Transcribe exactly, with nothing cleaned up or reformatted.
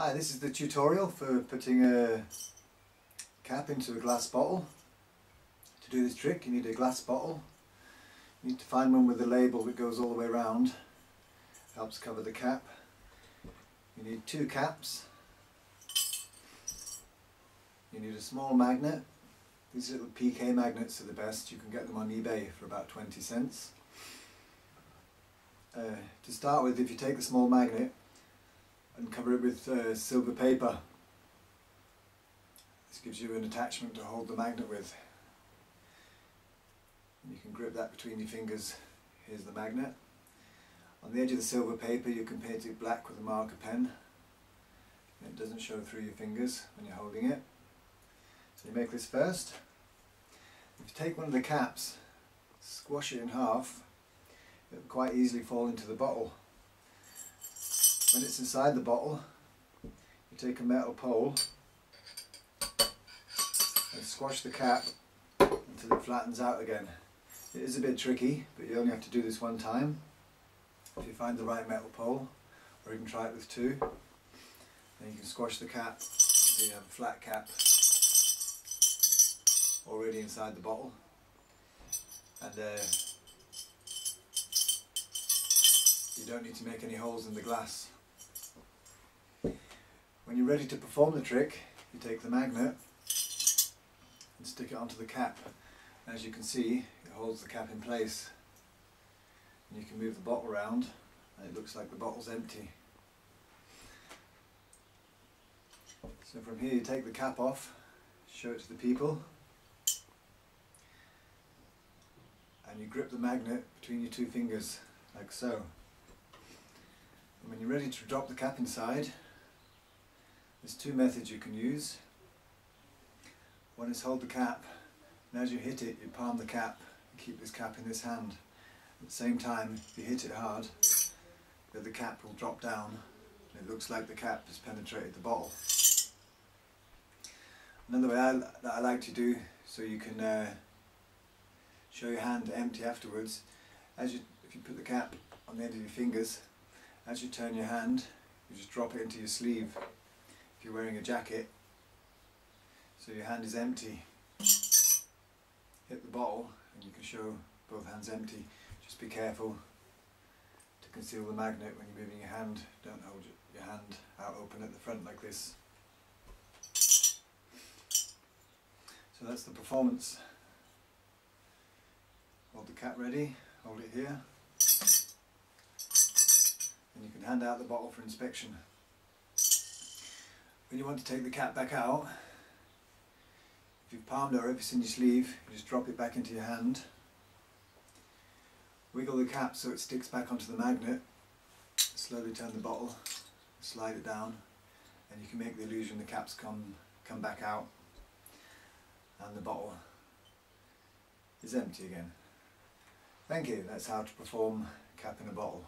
Hi, this is the tutorial for putting a cap into a glass bottle. To do this trick you need a glass bottle. You need to find one with a label that goes all the way around. Helps cover the cap. You need two caps. You need a small magnet. These little P K magnets are the best. You can get them on eBay for about twenty cents. Uh, to start with, if you take the small magnet and cover it with uh, silver paper, this gives you an attachment to hold the magnet with. And you can grip that between your fingers. Here's the magnet. On the edge of the silver paper you can paint it black with a marker pen. And it doesn't show through your fingers when you're holding it. So you make this first. If you take one of the caps, squash it in half, it will quite easily fall into the bottle. When it's inside the bottle, you take a metal pole and squash the cap until it flattens out again. It is a bit tricky, but you only have to do this one time if you find the right metal pole, or you can try it with two. Then you can squash the cap so you have a flat cap already inside the bottle, and uh, you don't need to make any holes in the glass. When you're ready to perform the trick, you take the magnet and stick it onto the cap. As you can see, it holds the cap in place. And you can move the bottle around and it looks like the bottle's empty. So from here you take the cap off, show it to the people, and you grip the magnet between your two fingers, like so. And when you're ready to drop the cap inside, there's two methods you can use. One is hold the cap, and as you hit it, you palm the cap and keep this cap in this hand. At the same time, if you hit it hard, the other cap will drop down, and it looks like the cap has penetrated the bottle. Another way I, that I like to do, so you can uh, show your hand empty afterwards, as you, if you put the cap on the end of your fingers, as you turn your hand, you just drop it into your sleeve if you're wearing a jacket, so your hand is empty. Hit the bottle and you can show both hands empty. Just be careful to conceal the magnet when you're moving your hand. Don't hold your hand out open at the front like this. So that's the performance. Hold the cap ready, hold it here, and you can hand out the bottle for inspection. When you want to take the cap back out, if you've palmed it or if it's in your sleeve, you just drop it back into your hand, wiggle the cap so it sticks back onto the magnet, slowly turn the bottle, slide it down, and you can make the illusion the cap's come, come back out and the bottle is empty again. Thank you, that's how to perform cap in a bottle.